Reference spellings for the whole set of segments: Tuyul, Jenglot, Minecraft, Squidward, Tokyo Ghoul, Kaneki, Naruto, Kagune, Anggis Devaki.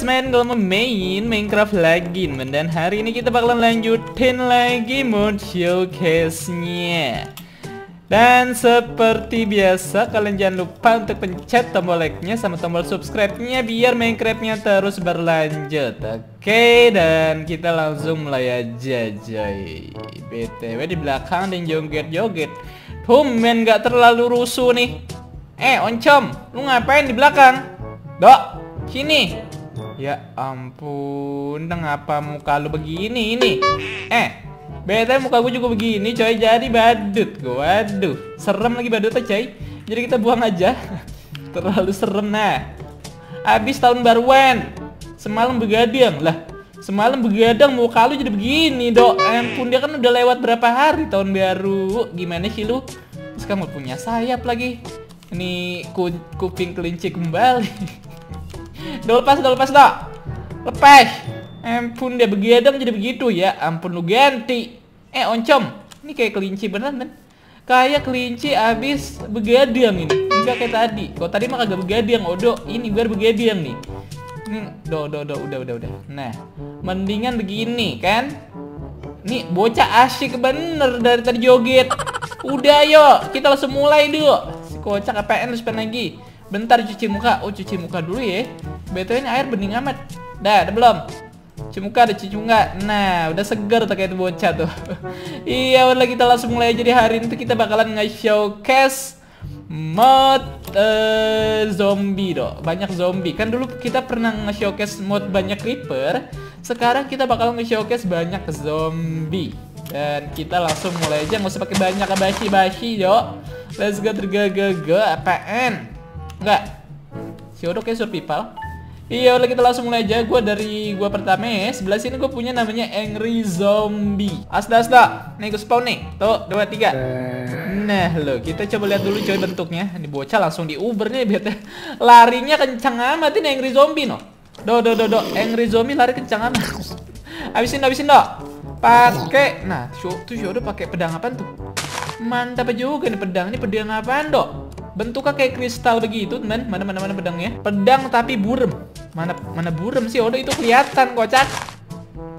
guys, main kalau mau main Minecraft lagi, men. Dan hari ini kita bakalan lanjutin lagi mode showcase-nya. Dan seperti biasa, kalian jangan lupa untuk pencet tombol like-nya sama tombol subscribe-nya biar Minecraft-nya terus berlanjut. Oke, dan kita langsung mulai aja, coy. BTW di belakang dan joget-joget. Tumben gak terlalu rusuh nih. Oncom, lu ngapain di belakang? Dok, sini. Ya ampun, kenapa muka lu begini ini? Bete muka gue juga begini, coy. Jadi badut gue. Waduh, serem lagi badutnya, coy. Jadi kita buang aja. Terlalu serem, nah. Abis tahun baruan, semalam begadang. Lah, semalam begadang muka lu jadi begini, Dok. Ampun, dia kan udah lewat berapa hari tahun baru. Gimana sih lu? Terus kamu punya sayap lagi. Ini kuping kelinci kembali. Lepas, Dok. Lepas. Ampun, dia begadang jadi begitu ya. Ampun, lu ganti. Oncom, ini kayak kelinci beneran, men. Kayak kelinci abis begadang ini. Enggak kayak tadi. Kalau tadi mah kagak begadang, Odo. Ini gue begadang nih. Ini, do, udah. Nah, mendingan begini kan. Nih bocah asyik bener dari tadi joget. Udah, yuk kita langsung mulai dulu. Si kocak apaan lu sepan lagi. Bentar cuci muka. Oh, cuci muka dulu ya. Betul, ini air bening amat. Dah, ada belum? Cimuka ada cicu nggak? Nah, udah segar tuh kayak itu bocah tuh. Iya, udah kita langsung mulai. Jadi hari ini tuh kita bakalan nge-showcase mod zombie, Dok. Banyak zombie. Kan dulu kita pernah nge-showcase mod banyak creeper. Sekarang kita bakal nge-showcase banyak zombie. Dan kita langsung mulai aja, nggak usah pakai banyak basi-basi, Dok. Let's go, tergege-gege. Apaan? Enggak. Si Odo kayak survival. Iya, udah kita langsung mulai aja. Gue dari gua pertama ya. Sebelah sini gue punya namanya Angry Zombie. Asda. Nih gue spawn nih. Tuh, 2, 3. Nah, lo kita coba lihat dulu coy bentuknya. Ini bocah langsung diuber nih biar larinya kencang amat ini Angry Zombie, no. Do. Angry Zombie lari kencang amat. Habisin, Dok. Pakai. Nah, tuh udah pakai pedang apaan tuh? Mantap juga nih pedang. Ini pedang apaan, Dok? Bentuknya kayak kristal begitu, teman. Mana pedangnya? Pedang tapi burem. Mana burem sih? Udah itu kelihatan kocak.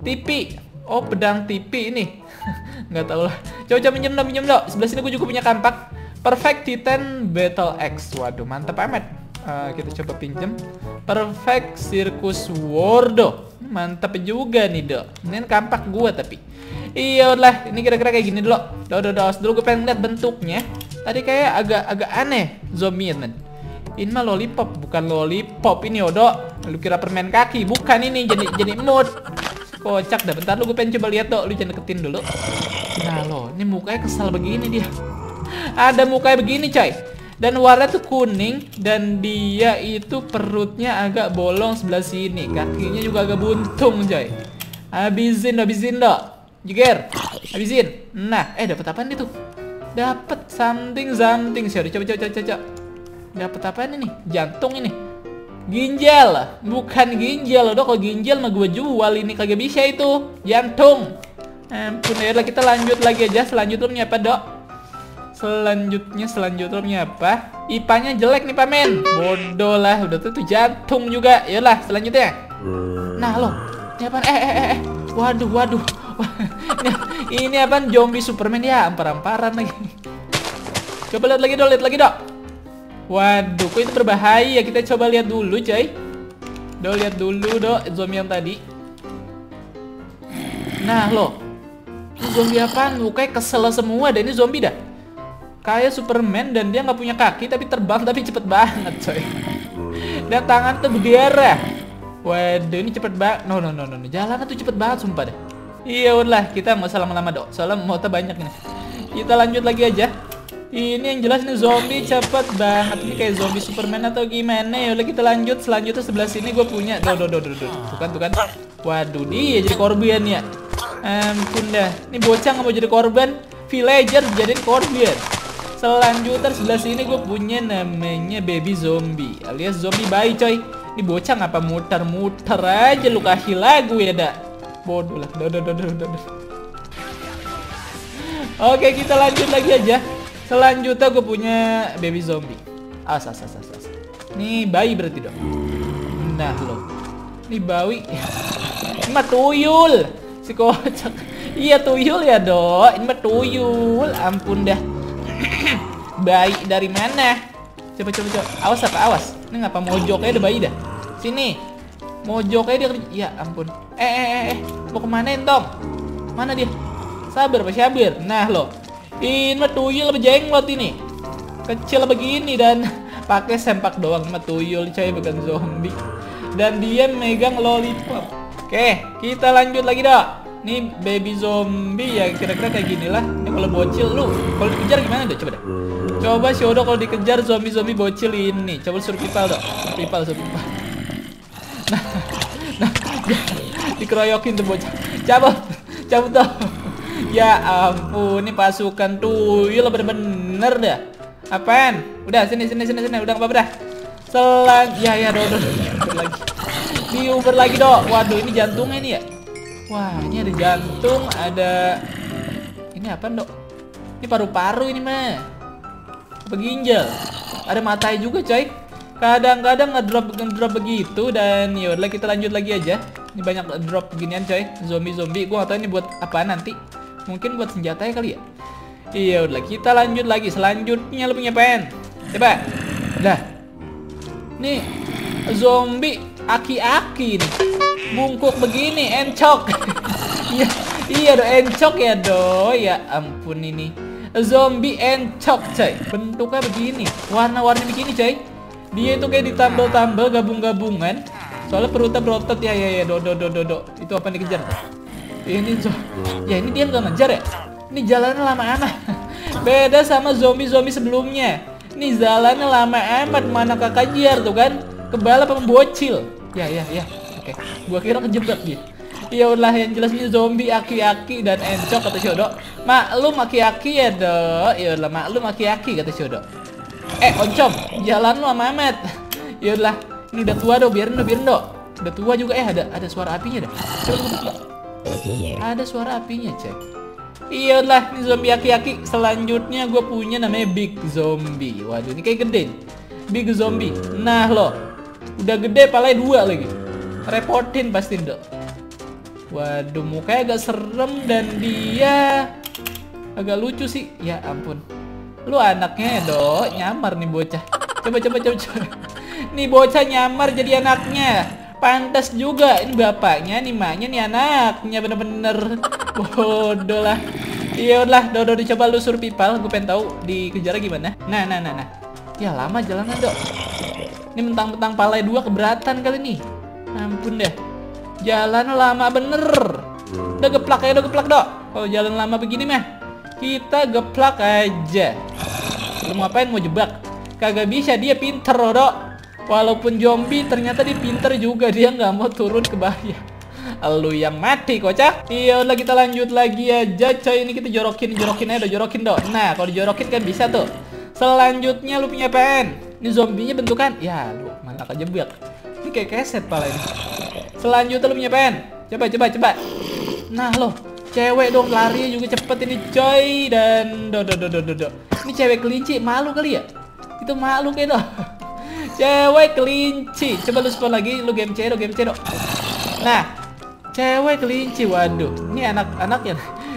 Tipi. Oh, pedang tipi ini. Nggak tahu lah. Coba minjem Dok. Sebelah sini gue juga punya kampak. Perfect Titan Battle Axe. Waduh, mantap amat. Kita coba pinjem. Perfect Circus Wardo. Mantap juga nih, Dok. Ini kampak gue tapi. Iya lah, ini kira-kira kayak gini dulu. Dok. Dulu gue pengen lihat bentuknya. Tadi kayak agak aneh zombie, men. Ini mah lollipop, bukan lollipop ini, Odo. Lu kira permen kaki, bukan ini. Jadi mood. Kocak dah. Bentar lu gue pengen coba lihat, Dok. Lu jangan deketin dulu. Nah, lo, ini mukanya kesal begini dia. Ada mukanya begini, coy. Dan warna tuh kuning dan dia itu perutnya agak bolong sebelah sini. Kakinya juga agak buntung, coy. Habisin, Dok. Jeger. Habisin. Nah, dapat apaan dia tuh? Dapat something. Sorry, coba. Dapat apa ini nih? Jantung ini. Ginjal. Bukan ginjal, Dok. Kalau ginjal mah gue jual ini, kagak bisa itu. Jantung. Ampun, ayolah kita lanjut lagi aja. Selanjutnya apa, Dok? Selanjutnya apa? Ipanya jelek nih, Pamen. Bodoh lah, udah tuh jantung juga. Iyalah, selanjutnya. Nah, lo. Ini apaan? Waduh. Ini apaan? Zombie Superman ya, ampar-amparan lagi. Coba lihat lagi dok. Waduh, kok itu berbahaya. Kita coba lihat dulu, coy. Lihat dulu dok, zombie yang tadi. Nah, lo. Ini zombie apaan? Mukanya kesel semua dan ini zombie dah. Kayak Superman dan dia nggak punya kaki tapi terbang tapi cepet banget, coy. Dan tangan tuh berdarah. Waduh, ini cepet banget. No. Jalannya tuh cepet banget, sumpah deh. Iya udah, kita nggak usah lama-lama, Dok. Soalnya mota banyak nih. Kita lanjut lagi aja. Ini yang jelas ini zombie cepet banget. Ini kayak zombie Superman atau gimana ya? Udah kita lanjut. Selanjutnya sebelah sini gue punya. Do. Tuh kan. Waduh, dia jadi korban ya. Ampun dah. Ini bocah nggak mau jadi korban. Villager jadiin korban. Selanjutnya sebelah sini gue punya namanya baby zombie alias zombie bayi, coy. Ini bocah ngapa muter-muter aja, lu kasih lagu ya, Dak. Bodoh lah. Udah. Oke, kita lanjut lagi aja. Selanjutnya gue punya baby zombie. Nih bayi berarti, Dok. Nah, lo. dibawi. Ini mah tuyul. Si kocak. Iya tuyul ya, Dok. Ini mah tuyul. Ampun dah. Bayi dari mana? Coba. Awas apa awas. Ini ngapa mojoknya ada bayi dah. Sini. Mojoknya dia. Ya ampun. Mau kemana Tom? Mana dia? Sabar Pak Syabir. Nah lo. Ini mah tuyul apa jenglot ini? Kecil begini dan pakai sempak doang. Sama tuyul coy, bukan zombie. Dan dia megang lollipop. Oke, kita lanjut lagi Dok. Ini baby zombie ya, kira-kira kayak gini lah. Ini kalau bocil lu, kalau dikejar gimana Dok? Coba deh. Coba si Odo kalau dikejar zombie bocil ini. Coba survival. Nah, dikeroyokin tuh bocah. Cabut Dok. Ya ampun, ini pasukan tuyul bener-bener dah. Apaan? Udah sini. Udah enggak apa-apa dah. Ya Dok lagi. Diuber lagi Dok. Waduh, ini jantungnya ini ya. Wah, ini ada jantung, ada ini apaan Dok? Ini paru-paru ini mah. Ginjal. Ada matanya juga, coy. Kadang-kadang ngedrop begitu dan ya udah kita lanjut lagi aja. Ini banyak drop beginian, coy. Zombie. Gua enggak tahu ini buat apaan nanti. Mungkin buat senjatanya kali ya. Iya udah kita lanjut lagi. Selanjutnya lu punya pen. Coba. Udah. Nih zombie aki-aki nih. Bungkuk begini encok. Iya Dok, encok ya Dok. Ya ampun ini. Zombie encok coy. Bentuknya begini. Warna-warni begini coy. Dia itu kayak ditambel-tambel gabung-gabungan. Soalnya perutnya berotot ya. Do. Itu apa yang dikejar? Ini ya ini dia nggak ngejar ya. Ini jalannya lama amat. Beda sama zombie sebelumnya. Ini jalannya lama amat. Mana kakak jiar tuh kan? Kebal apa membocil? Ya. Oke. Gua kira kejebak dia. Ya udah yang jelasnya zombie aki-aki dan encok kata Shodo. Maklum aki-aki ya Dok. Ya udah maklum aki-aki kata Shodo. Oncom, jalan lu lama amat. Ya udah. Ini udah tua Dok, biarin Dok. Udah tua juga ada suara apinya dah. Ada suara apinya, cek. Iya lah, ini zombie aki-aki. Selanjutnya gue punya namanya Big Zombie. Waduh, ini kayak gede nih. Big Zombie. Nah lo, udah gede palanya dua lagi. Repotin pasti Dok. Waduh, mukanya agak serem dan dia agak lucu sih. Ya ampun, lu anaknya Dok. Nyamar nih bocah. Coba. Nih bocah nyamar jadi anaknya. Pantas juga ini bapaknya, nih maknya, nih anaknya bener-bener bodoh lah. Iya udah, Dodo dicoba lu survival, gue pengen tahu dikejar gimana. Nah. Ya lama jalannya Dok. Ini mentang-mentang palai dua keberatan kali nih. Ampun deh. Jalan lama bener. Udah geplak Dok. Kalau jalan lama begini mah, kita geplak aja. Lu mau ngapain, mau jebak? Kagak bisa, dia pinter Dok. Walaupun zombie ternyata dia pinter juga. Dia nggak mau turun ke bahaya. Lu yang mati kocak. Iya udah kita lanjut lagi aja coy. Ini kita jorokin aja jorokin Dok. Nah kalau dijorokin kan bisa tuh. Selanjutnya lu punya PN. Ini zombinya bentukan. Ya lu mantap aja biak. Ini kayak keset pala ini. Selanjutnya lu punya PN. Coba. Nah lo cewek dong, larinya juga cepet ini coy. Dan do. Ini cewek kelinci malu kali ya. Itu malu kayak Dok. Cewek kelinci. Coba lu spawn lagi. Lu game C Dok. Nah cewek kelinci. Waduh, ini anak-anaknya.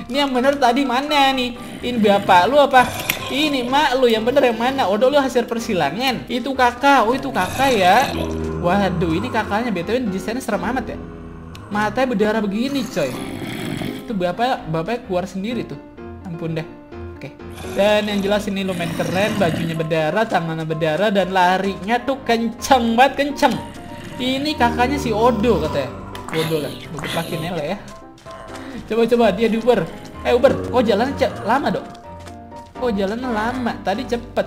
Ini yang bener tadi mana nih? Ini bapak lu apa? Ini mak lu. Yang bener yang mana? Odo lu hasil persilangan. Itu kakak. Oh itu kakak ya. Waduh, ini kakaknya BTW desainnya serem amat ya. Matanya berdarah begini coy. Itu bapaknya keluar sendiri tuh. Ampun deh. Dan yang jelas ini lumayan keren. Bajunya berdarah, tangannya berdarah, dan larinya tuh kenceng banget. Ini kakaknya si Odo katanya. Odo lah, bukan laki nela ya. Coba dia di Uber. Uber, kok jalannya lama Dok? Kok jalannya lama? Tadi cepet.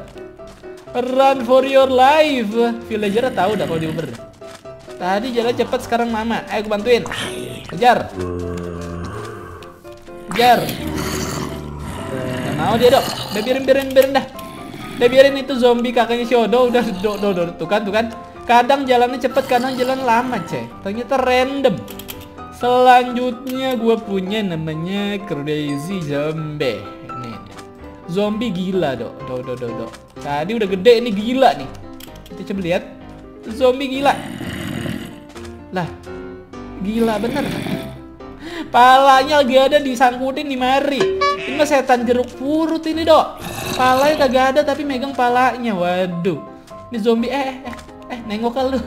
Run for your life. Villager tahu dah kalau di Uber. Tadi jalan cepet, sekarang mama. Ayo gue bantuin. Kejar. Mau dia Dok. Udah biarin dah. Udah biarin itu zombie kakaknya Shodo. Udah do. Tuh kan. Kadang jalannya cepet, kadang jalan lama coy. Ternyata random. Selanjutnya gue punya namanya Crazy Zombie. Ini zombie gila Dok. Do. Tadi udah gede, ini gila nih. Kita coba lihat. Zombie gila. Lah Gila bener. Palanya lagi ada disangkutin di mari. Ini mah setan jeruk purut ini, Dok. Palanya kagak ada tapi megang palanya. Waduh. Ini zombie nengok ke lu.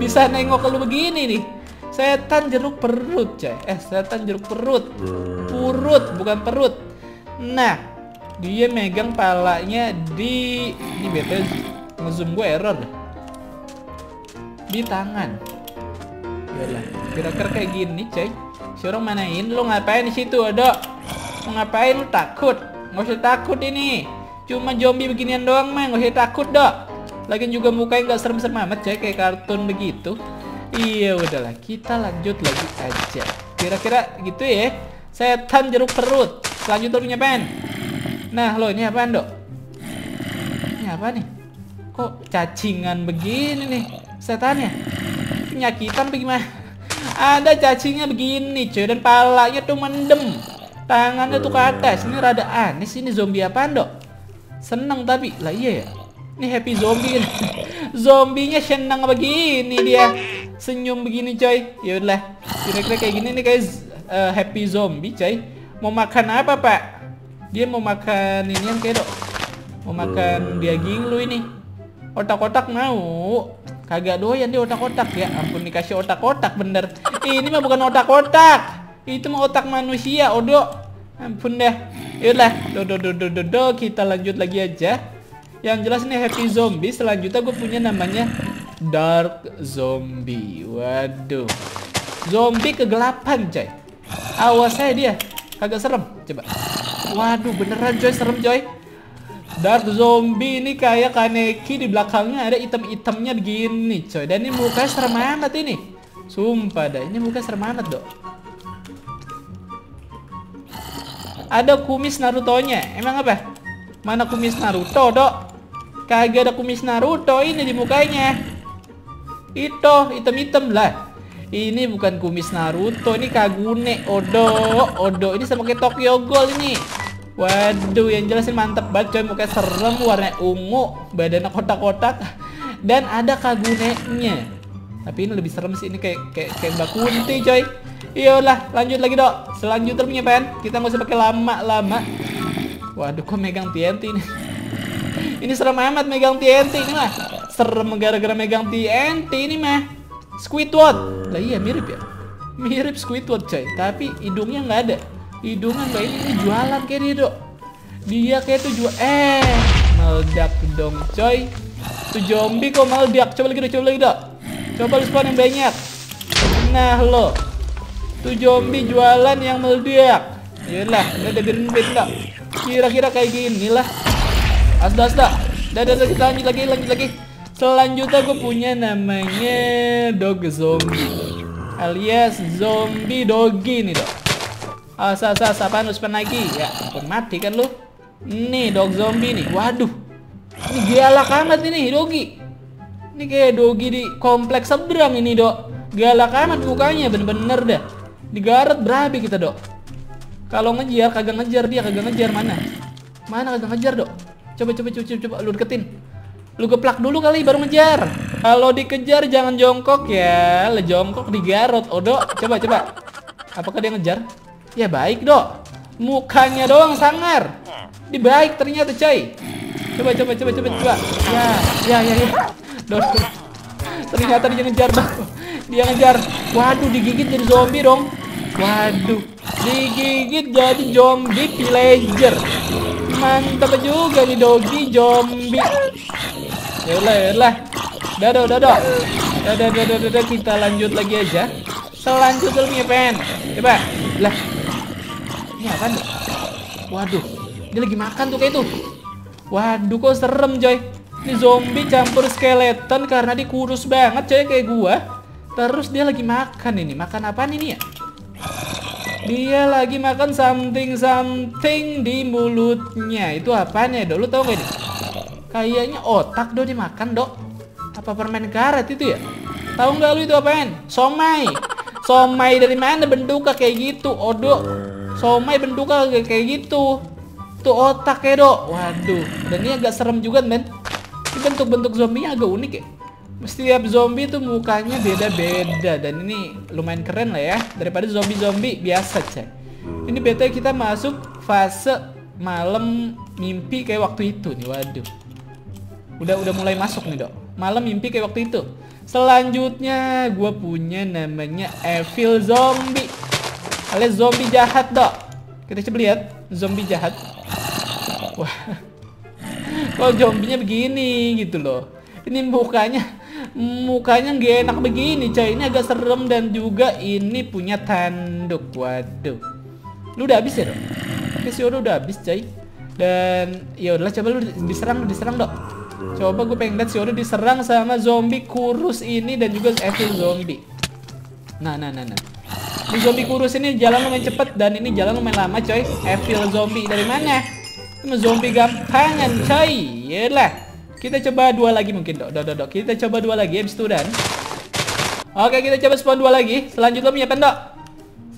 Bisa nengok ke lu begini nih. Setan jeruk perut, coy. Setan jeruk perut. Purut, bukan perut. Nah, dia megang palanya di ini bete. Ngezoom gue error. Di tangan. Yalah, kira-kira kayak gini, coy. Si orang manain lu ngapain di situ, Dok? Ngapain lu takut? Nggak usah takut ini. Cuma zombie beginian doang, mah. Nggak usah takut, Dok. Lagian juga mukanya nggak serem-serem amat, coy. Kayak kartun begitu. Iya udahlah, kita lanjut lagi aja. Kira-kira gitu ya. Setan jeruk perut. Lanjut turunnya pen. Nah lo ini apaan, Dok? Ini apa nih? Kok cacingan begini nih setannya? Penyakitan bagaimana? Ada cacingnya begini cuy. Dan palanya tuh mendem. Tangannya tuh ke atas. Ini rada aneh sih. Ini zombie apaan, Dok? Seneng tapi. Lah iya ya. Ini happy zombie. Zombinya senang begini dia. Senyum begini coy. Yaudahlah. Kira-kira kayak gini nih guys. Happy zombie coy. Mau makan apa pak? Dia mau makan ini yang kayak, Dok. Mau makan daging lu ini. Otak-otak mau. Kagak doyan dia otak-otak. Ya ampun dikasih otak-otak bener. Ini mah bukan otak-otak. Itu mah otak manusia Odo. Ampun deh. Yaudahlah. Do. Kita lanjut lagi aja. Yang jelas ini happy zombie. Selanjutnya gue punya namanya dark zombie. Waduh, zombie kegelapan coy. Awas saya dia, kagak serem. Coba. Waduh beneran coy, serem coy. Dark zombie ini kayak kaneki di belakangnya ada item-itemnya begini coy. Dan ini mukanya serem amat ini. Sumpah dah, ini mukanya serem amat Dok. Ada kumis Naruto-nya. Emang apa? Mana kumis Naruto Dok? Kagak ada kumis Naruto ini di mukanya. Itu hitam-hitam lah. Ini bukan kumis Naruto, ini Kagune Odo. Ini sama kayak Tokyo Ghoul ini. Waduh, yang jelas ini mantep banget coy. Mukanya serem, warnanya ungu, badannya kotak-kotak, dan ada Kagune-nya. Tapi ini lebih serem sih, ini kayak Mbak Kunti coy. Iyalah, lanjut lagi Dok. Selanjutnya punya pen. Kita nggak usah pakai lama-lama. Waduh, kok megang TNT ini? Ini serem amat megang TNT ini mah. Serem gara-gara megang TNT ini mah. Squidward. Lah iya mirip ya. Mirip Squidward coy. Tapi hidungnya nggak ada. Hidungnya nggak ini jualan kayak dia Dok. Dia kayak tuh jual. Meledak dong coy. Tuh zombie kok meledak. Coba lagi Dok, coba lagi Dok. Coba lu spawn yang banyak. Nah lo. Tuh zombie jualan yang meledak. Yalah, udah birin Dok. Kira-kira kayak gini lah. Asda. Dadah, kita lanjut lagi. Selanjutnya gue punya namanya dog zombie. Alias zombie dogi nih Dok. Asa apaan lu spam lagi? Ya ampun mati kan lu. Nih dog zombie nih. Waduh. Ini galak amat ini dogi. Ini kayak dogi di kompleks seberang ini Dok. Galak amat mukanya bener-bener dah. Digaret berabe kita Dok. Kalau ngejar, kagak ngejar dia, kagak ngejar mana? Mana kagak ngejar Dok? Coba lu deketin. Lu geplak dulu kali baru ngejar. Kalau dikejar jangan jongkok ya. Le jongkok digarot Odo. Coba. Apakah dia ngejar? Ya baik Dok. Mukanya doang sangar. Dia baik ternyata coy. Coba. Ya. Dok. Ternyata dia ngejar Dok. Dia ngejar. Waduh digigit jadi zombie dong. Waduh, digigit jadi zombie villager. Mantap juga nih dogi zombie. Yalah. Dadah. Kita lanjut lagi aja. Selanjutnya nih pen. Coba. Lah. Ini apa nih? Waduh, dia lagi makan tuh kayak itu. Waduh, kok serem coy. Ini zombie campur skeleton karena dia kurus banget coy kayak gua. Terus dia lagi makan ini. Makan apaan ini ya? Dia lagi makan something di mulutnya. Itu apanya Dok? Lu tau gak ini? Kayaknya otak Dok dimakan Dok. Apa permen karet itu ya? Tahu nggak lu itu apaan? Somai dari mana bentuknya kayak gitu? Odo. Somai bentuknya kayak gitu. Itu otak ya Dok. Waduh. Dan ini agak serem juga men. Ini bentuk-bentuk zombinya agak unik ya. Setiap zombie tuh mukanya beda-beda. Dan ini lumayan keren lah ya, daripada zombie-zombie biasa, cek. Ini beta kita masuk fase malam mimpi kayak waktu itu nih. Waduh, udah mulai masuk nih, Dok. Malam mimpi kayak waktu itu. Selanjutnya gue punya namanya evil zombie, alias zombie jahat, Dok. Kita coba lihat zombie jahat. Wah, kok zombinya begini gitu loh. Ini mukanya nggak enak begini, coy. Ini agak serem. Dan juga ini punya tanduk. Waduh, lu udah habis ya, Dok? Oke, si Odo udah habis, coy. Dan ya udahlah, coba lu diserang, Dok. Coba gue pengen lihat si Odo diserang sama zombie kurus ini dan juga evil zombie. Nah. Ini zombie kurus ini jalan lumayan cepet dan ini jalan lumayan lama, coy. Evil zombie dari mana? Ini zombie gampangan, coy. Yalah. Kita coba dua lagi mungkin, Dok. Kita coba dua lagi habis itu dan oke, kita coba spawn dua lagi. Selanjutnya punya apa, Dok?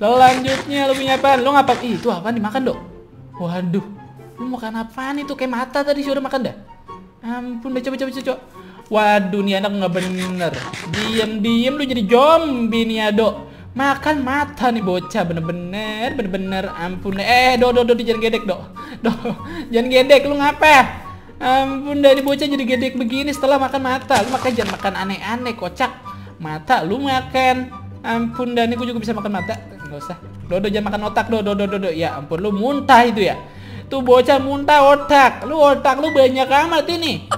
Selanjutnya lu punya apa? Lu ngapa? Ih, itu apaan dimakan, Dok? Waduh. Lu makan apaan itu? Kayak mata tadi sih udah makan dah. Ampun, udah coba. Waduh, nih anak nggak bener. Diam-diam lu jadi zombie nih ya, Dok. Makan mata nih bocah, bener-bener ampun. Dok, jangan gedek, Dok. Dok, jangan gedek, lu ngapa? Ampun, dari bocah jadi gedek begini setelah makan mata. Lu makanya jangan makan aneh-aneh, kocak. Mata lu makan. Ampun, Dani, gue juga bisa makan mata. Nggak usah. Dodo, jangan makan otak. Dodo. Ya ampun, lu muntah itu ya. Tuh bocah muntah otak. Lu otak lu banyak amat ini.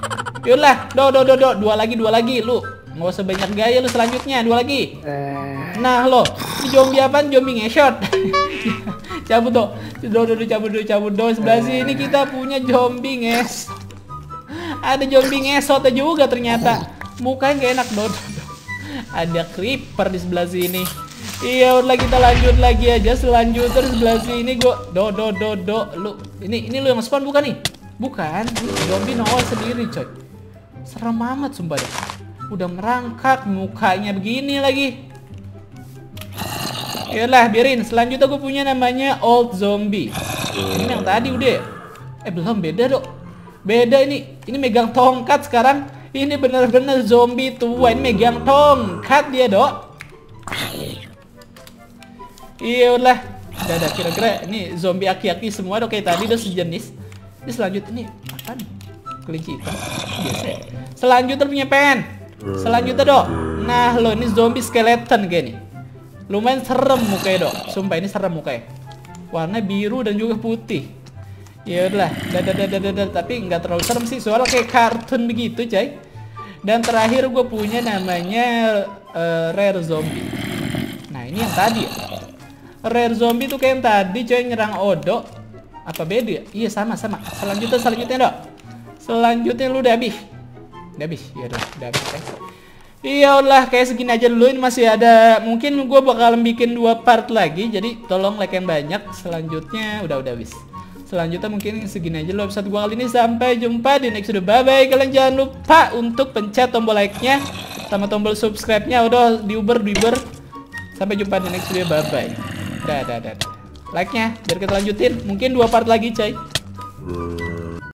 Yaudah, dodo. Dua lagi. Lu nggak usah banyak gaya lu, selanjutnya. Dua lagi. Nah, lo. Ini zombie apaan? Zombie nge-shot. Cabut, Dok. Cabut, sebelah sini kita punya zombie nge-shot. Ada zombie ngesot juga ternyata. Mukanya gak enak, Dok. Ada creeper di sebelah sini. Iya udah, kita lanjut lagi aja. Selanjutnya sebelah sini gua do. Lu ini lu yang spawn bukan nih? Bukan. Zombie nongol sendiri, coy. Serem amat sumpah deh. Udah merangkak, mukanya begini lagi. Iyalah, biarin. Selanjutnya gue punya namanya old zombie. Ini yang tadi udah. Belum, beda, Dok. Beda ini megang tongkat sekarang. Ini bener-bener zombie tua, ini megang tongkat dia, Dok. Iya udah, kira-kira ini zombie aki-aki semua, Dok, kayak tadi udah sejenis. Ini selanjutnya ini apa nih? Kelinci hitam. Biasa. Selanjutnya punya pen. Selanjutnya, Dok. Nah, lo ini zombie skeleton kayak nih. Lumayan serem mukanya, Dok. Sumpah ini serem mukanya. Warna biru dan juga putih. Ya udah, tapi nggak terlalu serem sih, soalnya kayak kartun begitu, coy. Dan terakhir gue punya namanya rare zombie. Nah, ini yang tadi. Rare zombie tuh kayak yang tadi, coy, nyerang Odo. Apa beda? Iya, sama. Selanjutnya, Dok. Selanjutnya lu udah habis. Udah habis, ya. Iya udah, kayak segini aja dulu. Ini masih ada, mungkin gue bakal bikin 2 part lagi. Jadi tolong like yang banyak. Selanjutnya udah habis. Selanjutnya mungkin segini aja loh episode gua kali ini. Sampai jumpa di next video. Bye-bye. Kalian jangan lupa untuk pencet tombol like-nya sama tombol subscribe-nya. Udah diuber. Sampai jumpa di next video. Bye-bye. Dah. Like-nya biar kita lanjutin. Mungkin 2 part lagi, coy.